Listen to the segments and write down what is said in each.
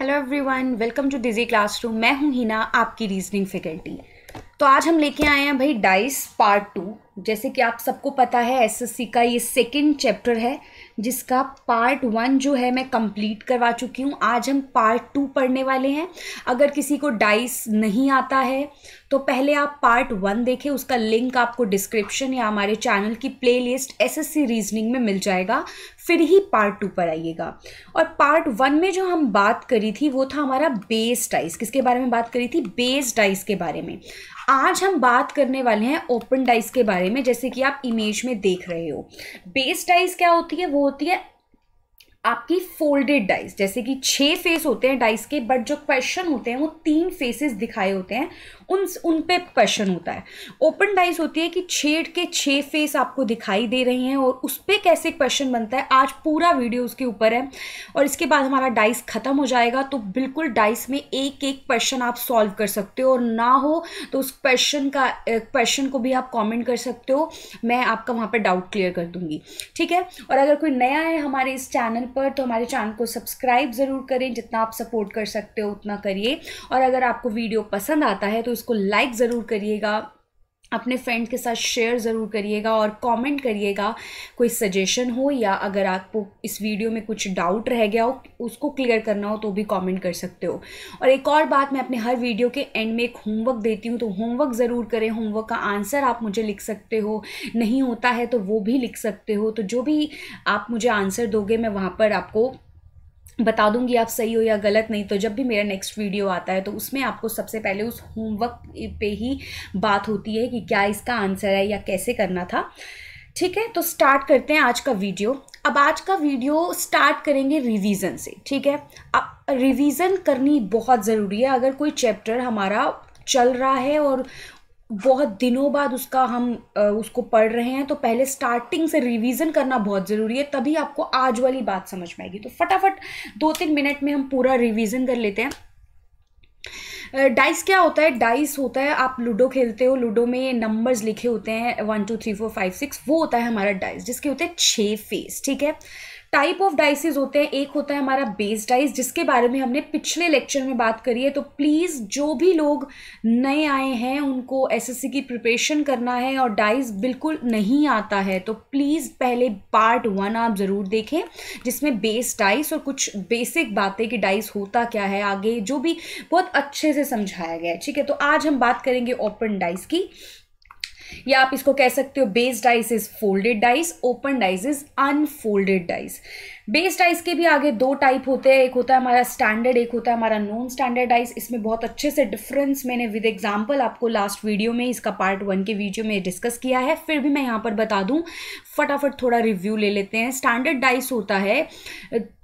Hello everyone, welcome to digi classroom. मैं हूं हिना, आपकी रीजनिंग फैकल्टी। तो आज हम लेके आए हैं भाई डाइस पार्ट 2। जैसे कि आप सबको पता है एसएससी का ये सेकंड चैप्टर है, जिसका पार्ट 1 जो है मैं कंप्लीट करवा चुकी हूँ। आज हम पार्ट 2 पढ़ने वाले हैं। अगर किसी को डाइस नहीं आता है तो पहले आप पार्ट 1 देखें, उसका लिंक आपको डिस्क्रिप्शन या हमारे चैनल की प्लेलिस्ट एसएससी रीजनिंग में मिल जाएगा, फिर ही पार्ट 2 पर आइएगा। और पार्ट 1 में जो हम बात करी थी वो था हमारा बेस डाइस। किसके बारे में बात करी थी? बेस डाइस के बारे में। आज हम बात करने वाले हैं ओपन डाइस के बारे में। जैसे कि आप इमेज में देख रहे हो, बेस डाइस क्या होती है? वो होती है आपकी फोल्डेड डाइस। जैसे कि 6 फेस होते हैं डाइस के, बट जो क्वेश्चन होते हैं वो 3 फेसेस दिखाए होते हैं, उन पे क्वेश्चन होता है। ओपन डाइस होती है कि 6 के 6 फेस आपको दिखाई दे रहे हैं और उस पर कैसे क्वेश्चन बनता है, आज पूरा वीडियो उसके ऊपर है। और इसके बाद हमारा डाइस ख़त्म हो जाएगा, तो बिल्कुल डाइस में एक एक क्वेश्चन आप सॉल्व कर सकते हो, और ना हो तो उस क्वेश्चन को भी आप कॉमेंट कर सकते हो, मैं आपका वहाँ पर डाउट क्लियर कर दूँगी। ठीक है। और अगर कोई नया है हमारे इस चैनल पर, तो हमारे चैनल को सब्सक्राइब ज़रूर करें, जितना आप सपोर्ट कर सकते हो उतना करिए। और अगर आपको वीडियो पसंद आता है तो इसको लाइक ज़रूर करिएगा, अपने फ्रेंड के साथ शेयर ज़रूर करिएगा और कमेंट करिएगा कोई सजेशन हो, या अगर आपको इस वीडियो में कुछ डाउट रह गया हो उसको क्लियर करना हो तो भी कमेंट कर सकते हो। और एक और बात, मैं अपने हर वीडियो के एंड में एक होमवर्क देती हूँ, तो होमवर्क ज़रूर करें। होमवर्क का आंसर आप मुझे लिख सकते हो, नहीं होता है तो वो भी लिख सकते हो। तो जो भी आप मुझे आंसर दोगे मैं वहाँ पर आपको बता दूंगी आप सही हो या गलत। नहीं तो जब भी मेरा नेक्स्ट वीडियो आता है तो उसमें आपको सबसे पहले उस होमवर्क पे ही बात होती है कि क्या इसका आंसर है या कैसे करना था। ठीक है, तो स्टार्ट करते हैं आज का वीडियो। अब आज का वीडियो स्टार्ट करेंगे रिवीजन से। ठीक है, अब रिवीजन करनी बहुत ज़रूरी है। अगर कोई चैप्टर हमारा चल रहा है और बहुत दिनों बाद उसको पढ़ रहे हैं, तो पहले स्टार्टिंग से रिवीजन करना बहुत ज़रूरी है, तभी आपको आज वाली बात समझ में आएगी। तो फटाफट 2-3 मिनट में हम पूरा रिवीजन कर लेते हैं। डाइस क्या होता है? डाइस होता है, आप लूडो खेलते हो, लूडो में नंबर्स लिखे होते हैं 1 2 3 4 5 6, वो होता है हमारा डाइस, जिसके होते हैं 6 फेस। ठीक है। टाइप ऑफ डाइसेस होते हैं, एक होता है हमारा बेस डाइस, जिसके बारे में हमने पिछले लेक्चर में बात करी है। तो प्लीज़ जो भी लोग नए आए हैं, उनको एसएससी की प्रिपरेशन करना है और डाइस बिल्कुल नहीं आता है, तो प्लीज़ पहले पार्ट 1 आप ज़रूर देखें, जिसमें बेस डाइस और कुछ बेसिक बातें कि डाइस होता क्या है, आगे जो भी बहुत अच्छे से समझाया गया है। ठीक है, तो आज हम बात करेंगे ओपन डाइस की, या आप इसको कह सकते हो base dice is folded dice, open dice is unfolded dice. Base dice के भी आगे 2 टाइप होते हैं, एक होता है हमारा स्टैंडर्ड, एक होता है हमारा नॉन स्टैंडर्ड डाइस। इसमें बहुत अच्छे से डिफरेंस मैंने विद एग्जांपल आपको लास्ट वीडियो में, इसका पार्ट 1 के वीडियो में डिस्कस किया है, फिर भी मैं यहाँ पर बता दूँ। फटाफट थोड़ा रिव्यू ले लेते हैं। स्टैंडर्ड डाइस होता है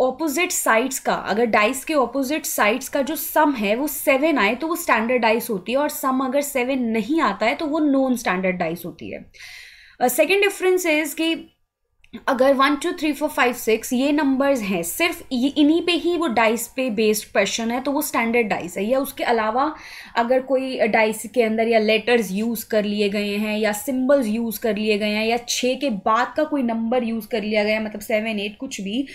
ऑपोजिट साइड्स का, अगर डाइस के ऑपोजिट साइड्स का जो सम है वो 7 आए तो वो स्टैंडर्ड डाइस होती है, और सम अगर 7 नहीं आता है तो वो नॉन स्टैंडर्ड डाइस होती है। सेकेंड डिफरेंस इज कि अगर 1 2 3 4 5 6 ये नंबर्स हैं, सिर्फ इन्हीं पे ही वो डाइस पे बेस्ड क्वेश्चन है, तो वो स्टैंडर्ड डाइस है। या उसके अलावा अगर कोई डाइस के अंदर या लेटर्स यूज़ कर लिए गए हैं, या सिंबल्स यूज़ कर लिए गए हैं, या 6 के बाद का कोई नंबर यूज़ कर लिया गया, मतलब 7 8 कुछ भी,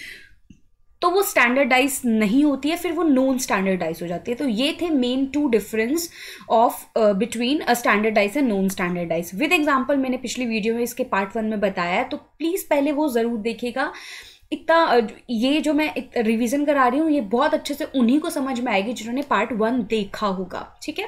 तो वो स्टैंडर्ड डाइस नहीं होती है, फिर वो नॉन स्टैंडर्ड डाइस हो जाती है। तो ये थे main 2 difference of between a standard dice and non standard dice. With example मैंने पिछली वीडियो में इसके पार्ट 1 में बताया है, तो प्लीज़ पहले वो ज़रूर देखिएगा। इतना ये जो मैं रिवीजन करा रही हूँ, ये बहुत अच्छे से उन्हीं को समझ में आएगी जिन्होंने पार्ट 1 देखा होगा। ठीक है।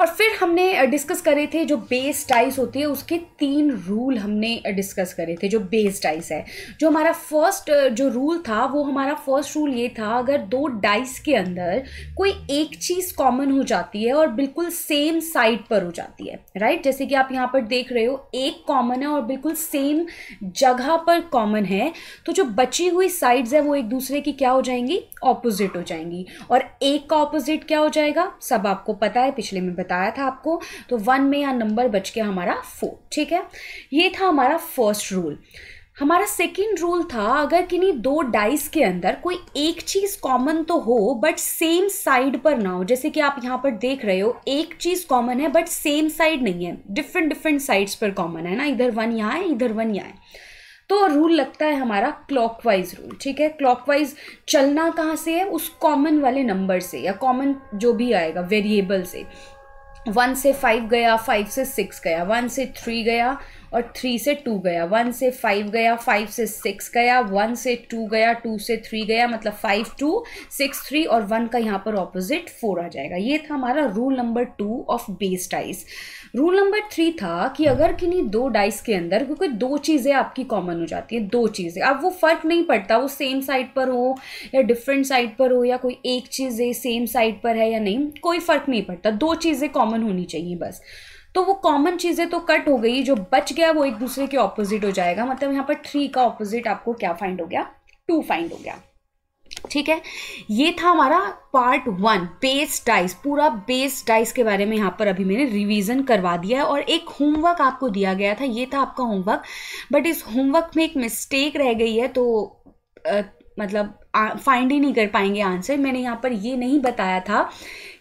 और फिर हमने डिस्कस करे थे जो बेस डाइस होती है, उसके 3 रूल हमने डिस्कस करे थे। जो बेस डाइस है, जो हमारा फर्स्ट जो रूल था, वो हमारा फर्स्ट रूल ये था, अगर 2 डाइस के अंदर कोई एक चीज़ कॉमन हो जाती है और बिल्कुल सेम साइड पर हो जाती है, राइट, जैसे कि आप यहाँ पर देख रहे हो, एक कॉमन है और बिल्कुल सेम जगह पर कॉमन है, तो जो बची हुई साइड्स है वो एक दूसरे की क्या हो जाएंगी? ऑपोजिट हो जाएंगी। और एक का ऑपोजिट क्या हो जाएगा, सब आपको पता है, पिछले में बताया था आपको। तो 1 में यहाँ नंबर बच के हमारा 4। ठीक है, ये था हमारा फर्स्ट रूल। हमारा सेकंड रूल था, अगर किन्हीं 2 डाइस के अंदर कोई एक चीज़ कॉमन तो हो बट सेम साइड पर ना हो, जैसे कि आप यहाँ पर देख रहे हो, एक चीज़ कॉमन है बट सेम साइड नहीं है, डिफरेंट साइड्स पर कॉमन है ना, इधर 1 यहाँ है, इधर 1 यहाँ है, तो रूल लगता है हमारा क्लॉकवाइज रूल, ठीक है। क्लॉकवाइज चलना कहाँ से है, उस कॉमन वाले नंबर से या कॉमन जो भी आएगा वेरिएबल से। 1 से 5 गया, 5 से 6 गया, 1 से 3 गया और 3 से 2 गया, 1 से 5 गया, 5 से 6 गया, 1 से 2 गया, 2 से 3 गया, मतलब 5, 2, 6, 3 और 1 का यहाँ पर ऑपोजिट 4 आ जाएगा। ये था हमारा rule number 2 of base dice. Rule number 3 था कि अगर किन्हीं 2 डाइस के अंदर क्योंकि 2 चीज़ें आपकी कॉमन हो जाती हैं, 2 चीज़ें, अब वो फ़र्क नहीं पड़ता वो सेम साइड पर हो या डिफरेंट साइड पर हो या कोई एक चीज़ सेम साइड पर है या नहीं, कोई फ़र्क नहीं पड़ता, 2 चीज़ें कॉमन होनी चाहिए बस। तो वो कॉमन चीज़ें तो कट हो गई, जो बच गया वो एक दूसरे के ऑपोजिट हो जाएगा, मतलब यहाँ पर 3 का ऑपोजिट आपको क्या फाइंड हो गया, 2 फाइंड हो गया, ठीक है। ये था हमारा पार्ट 1 बेस डाइस। पूरा बेस डाइस के बारे में यहाँ पर अभी मैंने रिवीजन करवा दिया है और एक होमवर्क आपको दिया गया था, ये था आपका होमवर्क। बट इस होमवर्क में एक मिस्टेक रह गई है तो मतलब फाइंड ही नहीं कर पाएंगे आंसर। मैंने यहाँ पर ये नहीं बताया था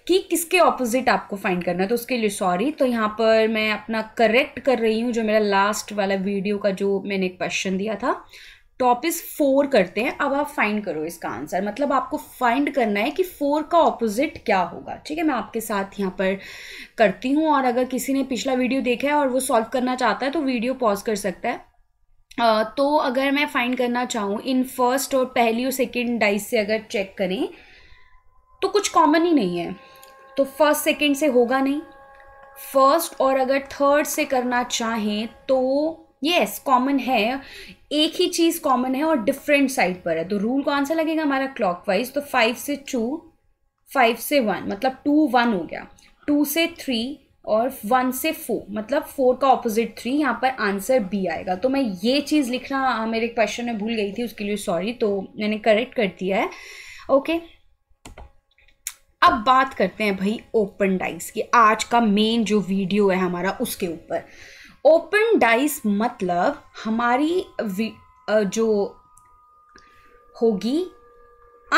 कि किसके ऑपोजिट आपको फाइंड करना है, तो उसके लिए सॉरी। तो यहाँ पर मैं अपना करेक्ट कर रही हूँ जो मेरा लास्ट वाला वीडियो का जो मैंने क्वेश्चन दिया था, टॉपिक 4 करते हैं। अब आप फाइंड करो इसका आंसर, मतलब आपको फाइंड करना है कि 4 का ऑपोजिट क्या होगा, ठीक है। मैं आपके साथ यहाँ पर करती हूँ और अगर किसी ने पिछला वीडियो देखा है और वो सॉल्व करना चाहता है तो वीडियो पॉज कर सकता है। तो अगर मैं फाइंड करना चाहूँ इन फर्स्ट और पहली और सेकेंड डाइस से अगर चेक करें तो कुछ कॉमन ही नहीं है, तो फर्स्ट सेकेंड से होगा नहीं। फर्स्ट और अगर थर्ड से करना चाहें तो येस कॉमन है, एक ही चीज़ कॉमन है और डिफरेंट साइड पर है, तो रूल कौन सा लगेगा हमारा क्लॉकवाइज। तो 5 से 2, 5 से 1 मतलब 2, 1 हो गया, 2 से 3 और 1 से 4 मतलब 4 का ऑपोजिट 3, यहाँ पर आंसर बी आएगा। तो मैं ये चीज़ लिखना मेरे क्वेश्चन में भूल गई थी, उसके लिए सॉरी, तो मैंने करेक्ट कर दिया है, ओके। अब बात करते हैं भाई ओपन डाइस की, आज का मेन जो वीडियो है हमारा उसके ऊपर। ओपन डाइस मतलब हमारी जो होगी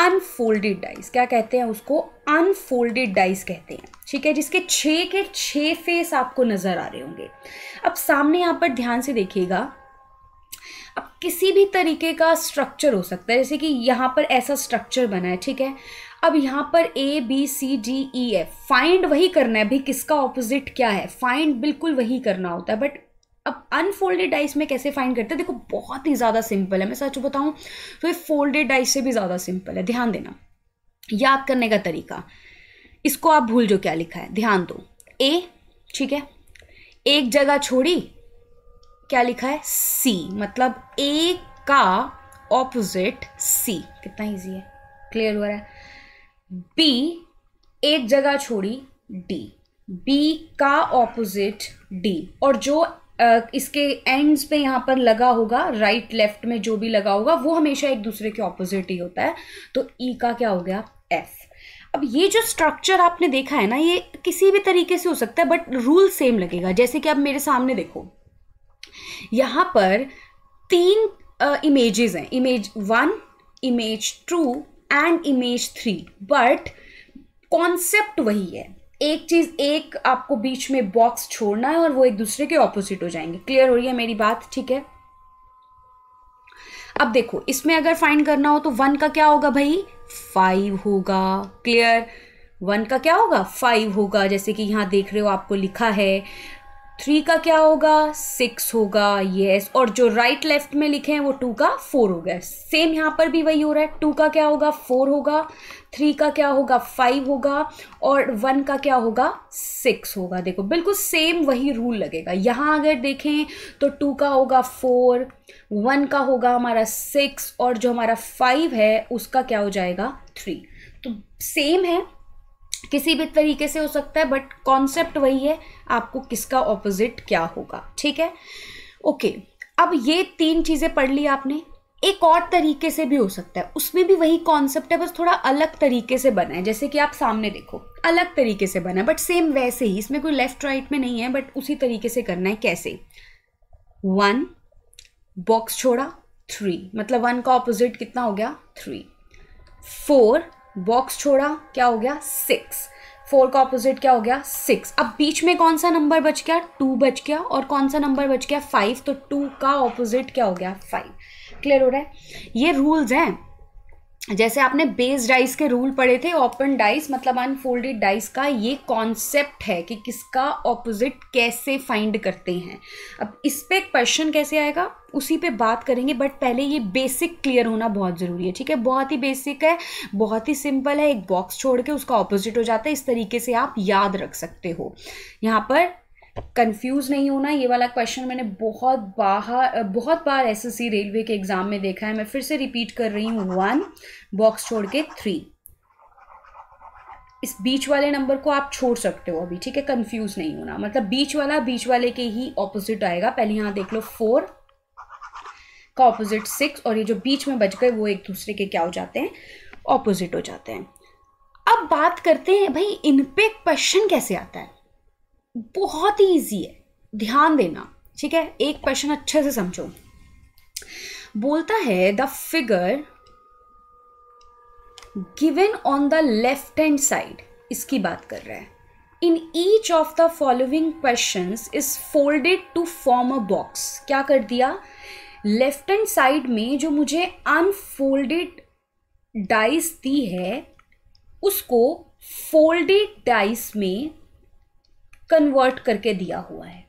अनफोल्डेड डाइस, क्या कहते हैं उसको, अनफोल्डेड डाइस कहते हैं, ठीक है, जिसके 6 के 6 फेस आपको नज़र आ रहे होंगे। अब सामने यहाँ पर ध्यान से देखिएगा, अब किसी भी तरीके का स्ट्रक्चर हो सकता है, जैसे कि यहाँ पर ऐसा स्ट्रक्चर बना है, ठीक है। अब यहाँ पर A, B, C, D, E, F find वही करना है भाई किसका ऑपोजिट क्या है, फाइंड बिल्कुल वही करना होता है। बट अब अनफोल्डेड डाइस में कैसे फाइंड करते हैं, देखो बहुत ही ज़्यादा सिंपल है, मैं सच बताऊँ तो ये फोल्डेड डाइस से भी ज़्यादा सिंपल है। ध्यान देना, याद करने का तरीका, इसको आप भूल जो क्या लिखा है, ध्यान दो। A, ठीक है, एक जगह छोड़ी, क्या लिखा है C, मतलब A का ऑपोजिट C, कितना ईजी है, क्लियर हो रहा है। B, एक जगह छोड़ी D, B का ऑपोजिट D, और जो इसके एंड्स पे यहाँ पर लगा होगा, राइट लेफ्ट में जो भी लगा होगा वो हमेशा एक दूसरे के ऑपोजिट ही होता है, तो E का क्या हो गया F। अब ये जो स्ट्रक्चर आपने देखा है ना, ये किसी भी तरीके से हो सकता है बट रूल सेम लगेगा। जैसे कि अब मेरे सामने देखो, यहाँ पर 3 इमेजेस हैं, image 1, image 2 and image 3, but concept वही है। एक चीज़, एक आपको बीच में बॉक्स छोड़ना है और वो एक दूसरे के ऑपोजिट हो जाएंगे, क्लियर हो रही है मेरी बात, ठीक है। अब देखो इसमें अगर फाइंड करना हो तो 1 का क्या होगा भाई, 5 होगा, क्लियर, 1 का क्या होगा 5 होगा, जैसे कि यहाँ देख रहे हो आपको लिखा है। 3 का क्या होगा, 6 होगा, येस, और जो राइट लेफ्ट में लिखे हैं वो 2 का 4 हो गया, सेम यहाँ पर भी वही हो रहा है। 2 का क्या होगा 4 होगा, 3 का क्या होगा 5 होगा और 1 का क्या होगा 6 होगा, देखो बिल्कुल सेम वही रूल लगेगा। यहाँ अगर देखें तो 2 का होगा 4, 1 का होगा हमारा 6 और जो हमारा 5 है उसका क्या हो जाएगा 3, तो सेम है, किसी भी तरीके से हो सकता है बट कॉन्सेप्ट वही है, आपको किसका ऑपोजिट क्या होगा, ठीक है, ओके। अब ये 3 चीज़ें पढ़ ली आपने, एक और तरीके से भी हो सकता है, उसमें भी वही कॉन्सेप्ट है बस थोड़ा अलग तरीके से बना है। जैसे कि आप सामने देखो अलग तरीके से बना है बट सेम वैसे ही, इसमें कोई लेफ्ट राइट में नहीं है बट उसी तरीके से करना है। कैसे, 1 बॉक्स छोड़ा 3, मतलब 1 का ऑपोजिट कितना हो गया 3, 4 बॉक्स छोड़ा क्या हो गया 6, 4 का ऑपोजिट क्या हो गया 6. अब बीच में कौन सा नंबर बच गया 2 बच गया और कौन सा नंबर बच गया 5. तो 2 का ऑपोजिट क्या हो गया 5. क्लियर हो रहा है. ये रूल्स हैं जैसे आपने बेस डाइस के रूल पढ़े थे. ओपन डाइस मतलब अनफोल्डेड डाइस का ये कॉन्सेप्ट है कि किसका ऑपोजिट कैसे फाइंड करते हैं. अब इस पे क्वेश्चन कैसे आएगा उसी पे बात करेंगे, बट पहले ये बेसिक क्लियर होना बहुत ज़रूरी है. ठीक है, बहुत ही बेसिक है, बहुत ही सिंपल है. एक बॉक्स छोड़ के उसका ऑपोजिट हो जाता है. इस तरीके से आप याद रख सकते हो. यहाँ पर कंफ्यूज नहीं होना. ये वाला क्वेश्चन मैंने बहुत बार एसएससी रेलवे के एग्जाम में देखा है. मैं फिर से रिपीट कर रही हूँ, 1 बॉक्स छोड़ के 3. इस बीच वाले नंबर को आप छोड़ सकते हो अभी. ठीक है, कंफ्यूज नहीं होना. मतलब बीच वाले के ही ऑपोजिट आएगा. पहले यहाँ देख लो 4 का ऑपोजिट 6 और ये जो बीच में बच गए वो एक दूसरे के क्या हो जाते हैं ऑपोजिट हो जाते हैं. अब बात करते हैं भाई इन पे क्वेश्चन कैसे आता है. बहुत ही ईजी है, ध्यान देना. ठीक है, एक क्वेश्चन अच्छे से समझो. बोलता है the figure given on the left hand side, इसकी बात कर रहा है, in each of the following questions is folded to form a box. क्या कर दिया, लेफ्ट हैंड साइड में जो मुझे अनफोल्डेड डाइस दी है उसको फोल्डेड डाइस में कन्वर्ट करके दिया हुआ है.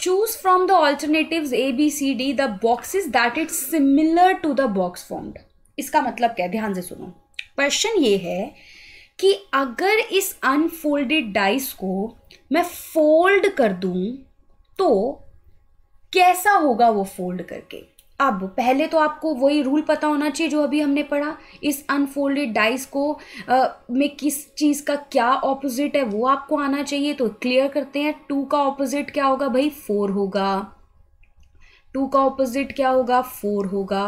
Choose from the alternatives A B C D the boxes that is similar to the box formed. इसका मतलब क्या है, ध्यान से सुनो. क्वेश्चन ये है कि अगर इस अनफोल्डेड डाइस को मैं फोल्ड कर दूं तो कैसा होगा वो फोल्ड करके. अब पहले तो आपको वही रूल पता होना चाहिए जो अभी हमने पढ़ा. इस अनफोल्डेड डाइस को में किस चीज़ का क्या ऑपोजिट है वो आपको आना चाहिए. तो क्लियर करते हैं, 2 का ऑपोजिट क्या होगा भाई 4 होगा. 2 का ऑपोजिट क्या होगा 4 होगा.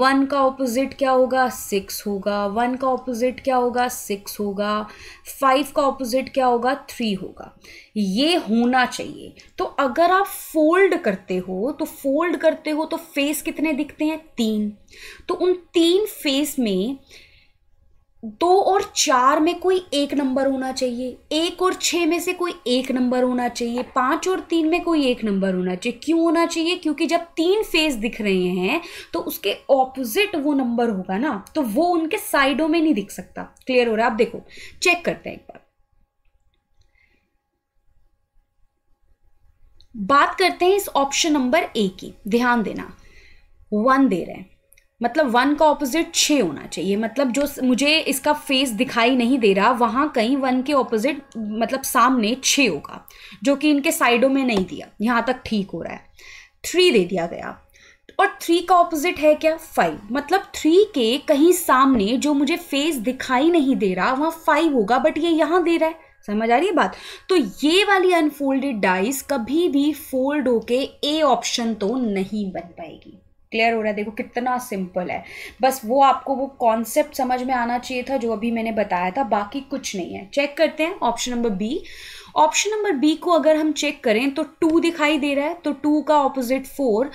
1 का ऑपोजिट क्या होगा 6 होगा. 1 का ऑपोजिट क्या होगा 6 होगा. 5 का ऑपोजिट क्या होगा 3 होगा. ये होना चाहिए. तो अगर आप फोल्ड करते हो तो फेस कितने दिखते हैं 3. तो उन 3 फेस में 2 और 4 में कोई एक नंबर होना चाहिए, 1 और 6 में से कोई एक नंबर होना चाहिए, 5 और 3 में कोई एक नंबर होना चाहिए. क्यों होना चाहिए, क्योंकि जब 3 फेस दिख रहे हैं तो उसके ऑपोजिट वो नंबर होगा ना, तो वो उनके साइडों में नहीं दिख सकता. क्लियर हो रहा है. आप देखो चेक करते हैं एक बार. बात करते हैं इस ऑप्शन नंबर ए की, ध्यान देना. 1 दे रहे हैं मतलब 1 का ऑपोजिट 6 होना चाहिए. मतलब जो मुझे इसका फेस दिखाई नहीं दे रहा वहाँ कहीं 1 के ऑपोजिट मतलब सामने 6 होगा, जो कि इनके साइडों में नहीं दिया. यहाँ तक ठीक हो रहा है. 3 दे दिया गया और 3 का ऑपोजिट है क्या 5. मतलब 3 के कहीं सामने जो मुझे फेस दिखाई नहीं दे रहा वहाँ 5 होगा, बट ये यहाँ दे रहा है. समझ आ रही है बात. तो ये वाली अनफोल्डेड डाइस कभी भी फोल्ड होके ए ऑप्शन तो नहीं बन पाएगी. क्लियर हो रहा है. देखो कितना सिंपल है. बस वो आपको वो कॉन्सेप्ट समझ में आना चाहिए था जो अभी मैंने बताया था, बाकी कुछ नहीं है. चेक करते हैं option number B. Option number B को अगर हम चेक करें तो 2 दिखाई दे रहा है, तो 2 का ऑपोजिट 4,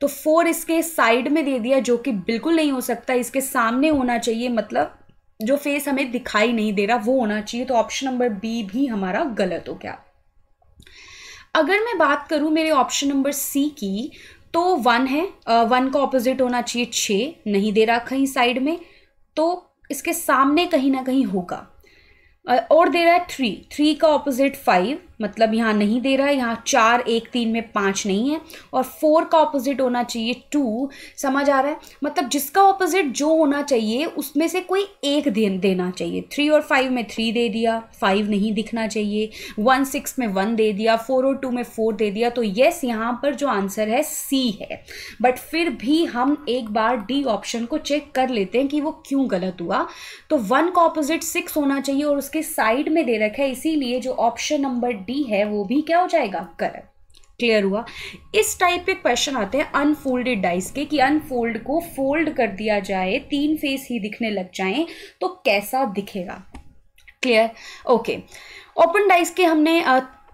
तो 4 इसके साइड में दे दिया जो कि बिल्कुल नहीं हो सकता. इसके सामने होना चाहिए, मतलब जो फेस हमें दिखाई नहीं दे रहा वो होना चाहिए. तो ऑप्शन नंबर बी भी हमारा गलत हो गया. अगर मैं बात करूँ मेरे ऑप्शन नंबर सी की तो 1 है, 1 का ऑपोजिट होना चाहिए 6, नहीं दे रहा कहीं साइड में, तो इसके सामने कहीं ना कहीं होगा. और दे रहा है 3 का ऑपोजिट 5, मतलब यहाँ नहीं दे रहा है. यहाँ 4, 1, 3 में 5 नहीं है. और 4 का ऑपोजिट होना चाहिए 2. समझ आ रहा है. मतलब जिसका ऑपोजिट जो होना चाहिए उसमें से कोई एक देना चाहिए. 3 और 5 में 3 दे दिया, 5 नहीं दिखना चाहिए. 1, 6 में 1 दे दिया, 4 और 2 में 4 दे दिया. तो येस, यहाँ पर जो आंसर है सी है. बट फिर भी हम एक बार डी ऑप्शन को चेक कर लेते हैं कि वो क्यों गलत हुआ. तो 1 का ऑपोजिट 6 होना चाहिए और उसके साइड में दे रखा है, इसीलिए जो ऑप्शन नंबर डी है वो भी क्या हो जाएगा करेक्ट. क्लियर हुआ. इस टाइप के क्वेश्चन आते हैं अनफोल्डेड डाइस के कि अनफोल्ड को फोल्ड कर दिया जाए, 3 फेस ही दिखने लग जाएं तो कैसा दिखेगा. क्लियर. ओके, ओपन डाइस के हमने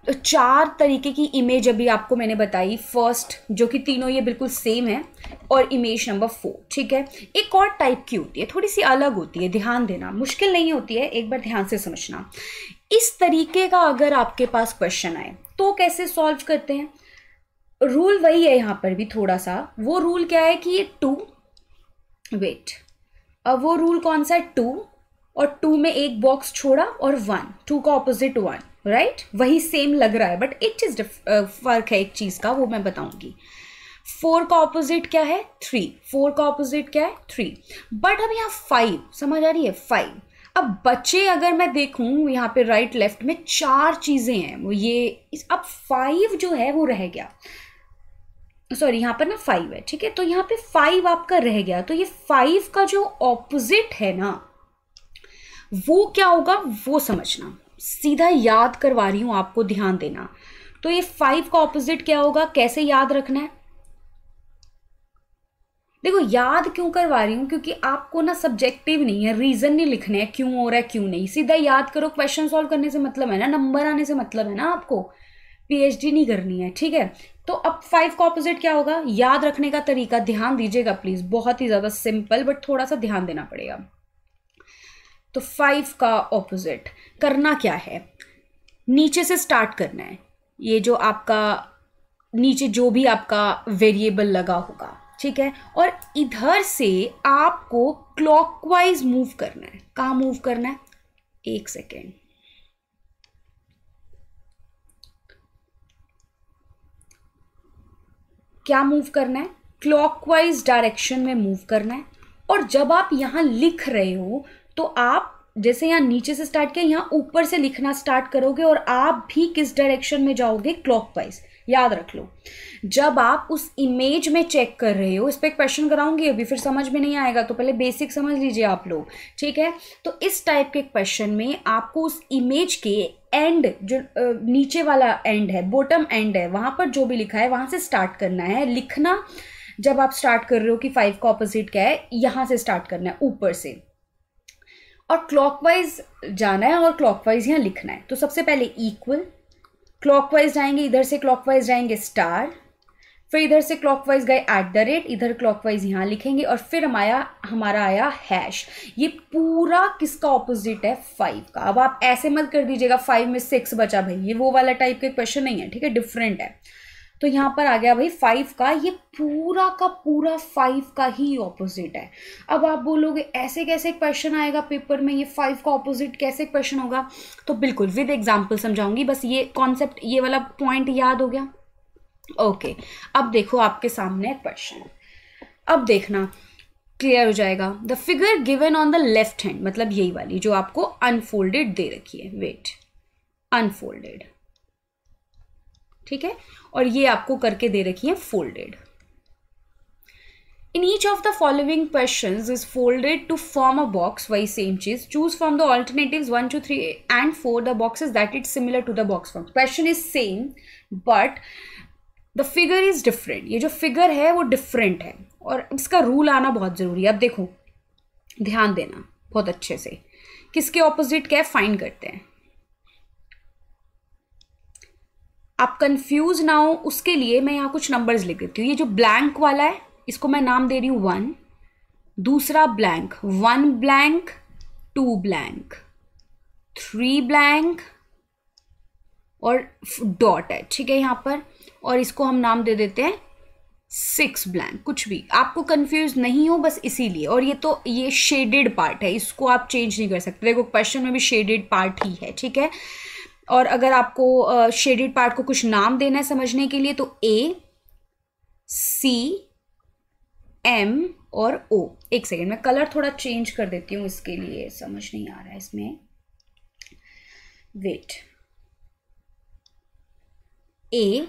4 तरीके की इमेज अभी आपको मैंने बताई. फर्स्ट जो कि तीनों ये बिल्कुल सेम है और इमेज नंबर 4. ठीक है, एक और टाइप की होती है, थोड़ी सी अलग होती है. ध्यान देना, मुश्किल नहीं होती है, एक बार ध्यान से समझना. इस तरीके का अगर आपके पास क्वेश्चन आए तो कैसे सॉल्व करते हैं? रूल वही है यहाँ पर भी थोड़ा सा, वो रूल क्या है कि ये टू, वेट, अब वो रूल कौन सा है? टू, और टू में एक बॉक्स छोड़ा और वन, टू का ऑपोजिट वन, राइट? वही सेम लग रहा है बट एक चीज़ फर्क है एक चीज़ का, वो मैं बताऊंगी। फोर का ऑपोजिट क्या है? थ्री, फोर का ऑपोजिट क्या है? थ्री, बट अब यहाँ फाइव, समझ आ रही है? फाइव। अब बच्चे अगर मैं देखूँ यहाँ पे राइट लेफ्ट में चार चीज़ें हैं, वो ये अब फाइव जो है वो रह गया, सॉरी यहाँ पर ना फाइव है, ठीक है, तो यहाँ पे फाइव आपका रह गया, तो ये फाइव का जो ऑपोजिट है ना वो क्या होगा वो समझना, सीधा याद करवा रही हूँ आपको, ध्यान देना। तो ये फाइव का ऑपोजिट क्या होगा, कैसे याद रखना है? देखो याद क्यों करवा रही हूँ, क्योंकि आपको ना सब्जेक्टिव नहीं है, रीजन नहीं लिखने हैं क्यों हो रहा है क्यों नहीं, सीधा याद करो। क्वेश्चन सॉल्व करने से मतलब है ना, नंबर आने से मतलब है ना, आपको पीएचडी नहीं करनी है, ठीक है। तो अब फाइव का ऑपोजिट क्या होगा, याद रखने का तरीका ध्यान दीजिएगा प्लीज, बहुत ही ज़्यादा सिंपल बट थोड़ा सा ध्यान देना पड़ेगा। तो फाइव का ऑपोजिट करना क्या है, नीचे से स्टार्ट करना है, ये जो आपका नीचे जो भी आपका वेरिएबल लगा होगा, ठीक है, और इधर से आपको क्लॉकवाइज मूव करना है। कहाँ मूव करना है, एक सेकेंड, क्या मूव करना है, क्लॉकवाइज डायरेक्शन में मूव करना है। और जब आप यहाँ लिख रहे हो तो आप जैसे यहाँ नीचे से स्टार्ट किया, यहाँ ऊपर से लिखना स्टार्ट करोगे और आप भी किस डायरेक्शन में जाओगे, क्लॉकवाइज, याद रख लो। जब आप उस इमेज में चेक कर रहे हो, इस पर क्वेश्चन कराऊंगी अभी, फिर समझ में नहीं आएगा तो पहले बेसिक समझ लीजिए आप लोग, ठीक है। तो इस टाइप के क्वेश्चन में आपको उस इमेज के एंड, जो नीचे वाला एंड है, बॉटम एंड है, वहाँ पर जो भी लिखा है वहाँ से स्टार्ट करना है लिखना। जब आप स्टार्ट कर रहे हो कि फाइव का ऑपोजिट क्या है, यहाँ से स्टार्ट करना है ऊपर से, और क्लॉकवाइज जाना है और क्लॉकवाइज यहाँ लिखना है। तो सबसे पहले इक्वल, क्लॉकवाइज जाएंगे, इधर से क्लॉकवाइज जाएंगे स्टार, फिर इधर से क्लॉकवाइज गए @ इधर क्लॉकवाइज यहाँ लिखेंगे, और फिर हमारा आया हैश। ये पूरा किसका ऑपोजिट है, फाइव का। अब आप ऐसे मत कर दीजिएगा फाइव में सिक्स बचा, भाई ये वो वाला टाइप के क्वेश्चन नहीं है, ठीक है, डिफरेंट है। तो यहाँ पर आ गया भाई फाइव का, ये पूरा का पूरा फाइव का ही ऑपोजिट है। अब आप बोलोगे ऐसे कैसे क्वेश्चन आएगा पेपर में, ये फाइव का ऑपोजिट कैसे क्वेश्चन होगा, तो बिल्कुल विद एग्जांपल समझाऊंगी, बस ये कॉन्सेप्ट, ये वाला पॉइंट याद हो गया, ओके। अब देखो आपके सामने क्वेश्चन, अब देखना क्लियर हो जाएगा। The figure given on the left hand, मतलब यही वाली जो आपको अनफोल्डेड दे रखी है, वेट, अनफोल्डेड, ठीक है, और ये आपको करके दे रखी है folded. In each of the following questions is folded to form a box, वही सेम चीज, choose from the alternatives 1, 2, 3 and 4 the boxes that is similar to the box form. Question is same but the figure is different, ये जो figure है वो different है और इसका rule आना बहुत जरूरी है। अब देखो ध्यान देना बहुत अच्छे से, किसके ऑपोजिट क्या है फाइंड करते हैं, आप कंफ्यूज ना हो उसके लिए मैं यहाँ कुछ नंबर्स लिख देती हूँ। ये जो ब्लैंक वाला है इसको मैं नाम दे रही हूँ 1, दूसरा ब्लैंक 1 ब्लैंक, 2 ब्लैंक, 3 ब्लैंक और डॉट है, ठीक है यहाँ पर, और इसको हम नाम दे देते हैं 6 ब्लैंक, कुछ भी आपको कंफ्यूज नहीं हो बस इसीलिए। और ये तो ये शेडेड पार्ट है, इसको आप चेंज नहीं कर सकते, देखो क्वेश्चन में भी शेडेड पार्ट ही है, ठीक है। और अगर आपको शेडेड पार्ट को कुछ नाम देना है समझने के लिए तो ए, सी, एम और ओ। एक सेकेंड मैं कलर थोड़ा चेंज कर देती हूँ इसके लिए, समझ नहीं आ रहा है इसमें, वेट, ए,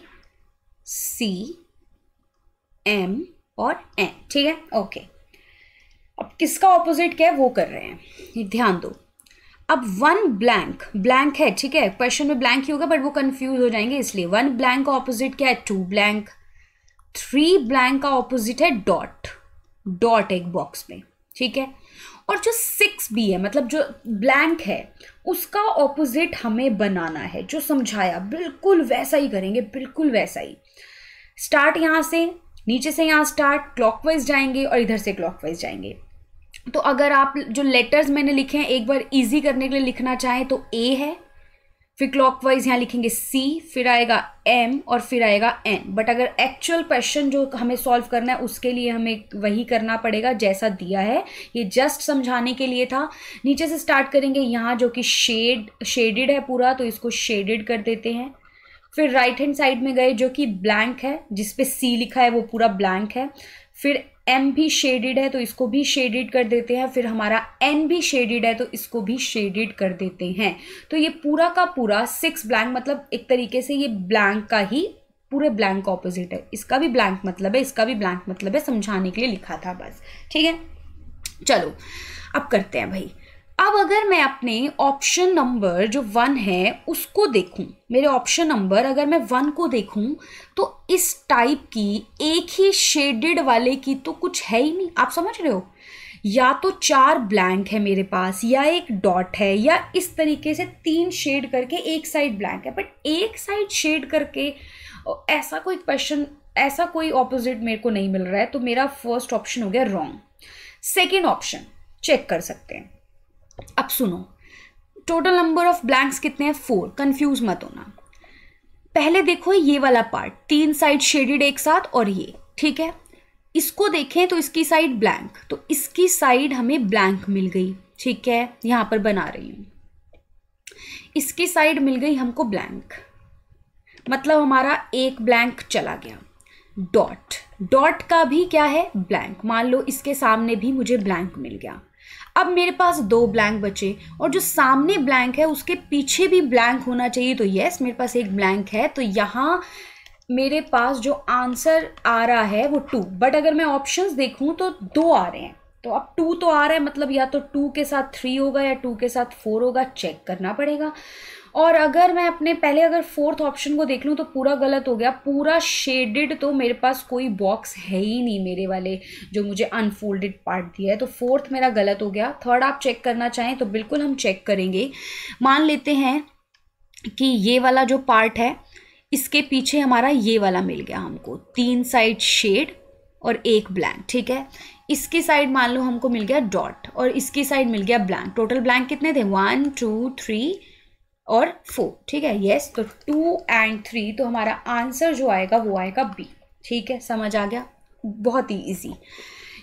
सी, एम और एन, ठीक है, ओके। अब किसका ऑपोजिट क्या है वो कर रहे हैं, ये ध्यान दो। अब 1 ब्लैंक, ब्लैंक है, ठीक है, क्वेश्चन में ब्लैंक ही होगा बट वो कंफ्यूज हो जाएंगे इसलिए। 1 ब्लैंक का ऑपोजिट क्या है 2 ब्लैंक, 3 ब्लैंक का ऑपोजिट है डॉट, डॉट एक बॉक्स में, ठीक है, और जो 6 भी है मतलब जो ब्लैंक है उसका ऑपोजिट हमें बनाना है, जो समझाया बिल्कुल वैसा ही करेंगे, बिल्कुल वैसा ही। स्टार्ट यहाँ से, नीचे से यहाँ स्टार्ट, क्लॉकवाइज जाएंगे और इधर से क्लॉकवाइज जाएंगे। तो अगर आप जो लेटर्स मैंने लिखे हैं एक बार इजी करने के लिए लिखना चाहें तो ए है, फिर क्लॉकवाइज यहाँ लिखेंगे C, फिर आएगा M और फिर आएगा N। बट अगर एक्चुअल क्वेश्चन जो हमें सॉल्व करना है उसके लिए हमें वही करना पड़ेगा जैसा दिया है, ये जस्ट समझाने के लिए था। नीचे से स्टार्ट करेंगे यहाँ जो कि शेडेड है पूरा, तो इसको शेडेड कर देते हैं। फिर राइट हैंड साइड में गए जो कि ब्लैंक है, जिसपे C लिखा है वो पूरा ब्लैंक है। फिर M भी शेडेड है तो इसको भी शेडेड कर देते हैं। फिर हमारा N भी शेडेड है तो इसको भी शेडेड कर देते हैं। तो ये पूरा का पूरा 6 ब्लैंक, मतलब एक तरीके से ये ब्लैंक का ही पूरे ब्लैंक का ऑपोजिट है। इसका भी ब्लैंक मतलब है, इसका भी ब्लैंक मतलब है, समझाने के लिए लिखा था बस। ठीक है, चलो अब करते हैं भाई। अब अगर मैं अपने ऑप्शन नंबर जो 1 है उसको देखूं, मेरे ऑप्शन नंबर अगर मैं 1 को देखूं तो इस टाइप की एक ही शेडेड वाले की तो कुछ है ही नहीं। आप समझ रहे हो, या तो 4 ब्लैंक है मेरे पास, या एक डॉट है, या इस तरीके से 3 शेड करके एक साइड ब्लैंक है। बट एक साइड शेड करके ऐसा कोई क्वेश्चन, ऐसा कोई ऑपोजिट मेरे को नहीं मिल रहा है। तो मेरा फर्स्ट ऑप्शन हो गया रॉन्ग। सेकेंड ऑप्शन चेक कर सकते हैं। अब सुनो, टोटल नंबर ऑफ ब्लैंक्स कितने हैं? 4। कंफ्यूज मत होना। पहले देखो ये वाला पार्ट, 3 साइड शेडेड एक साथ, और ये ठीक है। इसको देखें तो इसकी साइड ब्लैंक, तो इसकी साइड हमें ब्लैंक मिल गई। ठीक है, यहां पर बना रही हूं, इसकी साइड मिल गई हमको ब्लैंक, मतलब हमारा एक ब्लैंक चला गया। डॉट, डॉट का भी क्या है? ब्लैंक। मान लो इसके सामने भी मुझे ब्लैंक मिल गया। अब मेरे पास 2 ब्लैंक बचे, और जो सामने ब्लैंक है उसके पीछे भी ब्लैंक होना चाहिए। तो यस, मेरे पास एक ब्लैंक है, तो यहाँ मेरे पास जो आंसर आ रहा है वो 2। बट अगर मैं ऑप्शंस देखूँ तो 2 आ रहे हैं, तो अब 2 तो आ रहा है, मतलब या तो 2 के साथ 3 होगा या 2 के साथ 4 होगा। चेक करना पड़ेगा। और अगर मैं अपने पहले अगर 4th ऑप्शन को देख लूँ तो पूरा गलत हो गया, पूरा शेडेड, तो मेरे पास कोई बॉक्स है ही नहीं मेरे वाले जो मुझे अनफोल्डेड पार्ट दिया है। तो 4th मेरा गलत हो गया। 3rd आप चेक करना चाहें तो बिल्कुल हम चेक करेंगे। मान लेते हैं कि ये वाला जो पार्ट है इसके पीछे हमारा ये वाला मिल गया हमको, 3 साइड शेड और एक ब्लैंक। ठीक है, इसकी साइड मान लो हमको मिल गया डॉट और इसकी साइड मिल गया ब्लैंक। टोटल ब्लैंक कितने थे? 1, 2, 3 और 4। ठीक है, यस। तो 2 और 3, तो हमारा आंसर जो आएगा वो आएगा B। ठीक है, समझ आ गया, बहुत ही इजी।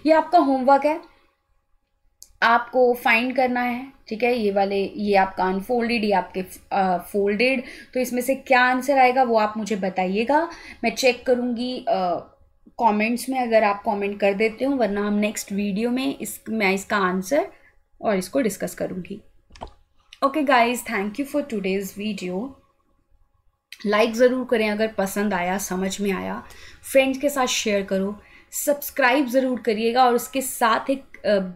ये आपका होमवर्क है, आपको फाइंड करना है। ठीक है, ये वाले, ये आपका अनफोल्डेड, ये आपके फोल्डेड, तो इसमें से क्या आंसर आएगा वो आप मुझे बताइएगा। मैं चेक करूँगी कमेंट्स में, अगर आप कमेंट कर देते हो, वरना हम नेक्स्ट वीडियो में इसका आंसर और इसको डिस्कस करूँगी। Okay guys, thank you for today's video. Like ज़रूर करें अगर पसंद आया, समझ में आया। फ्रेंड्स के साथ शेयर करो, सब्सक्राइब ज़रूर करिएगा, और उसके साथ एक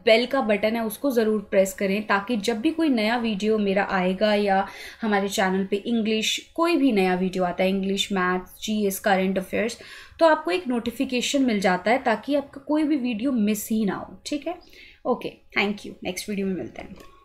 बेल का बटन है उसको ज़रूर प्रेस करें, ताकि जब भी कोई नया वीडियो मेरा आएगा, या हमारे चैनल पे इंग्लिश कोई भी नया वीडियो आता है, English, maths, GS, current affairs, तो आपको एक नोटिफिकेशन मिल जाता है, ताकि आपका कोई भी वीडियो मिस ही ना हो। ठीक है, okay, thank you. Next video में मिलते हैं।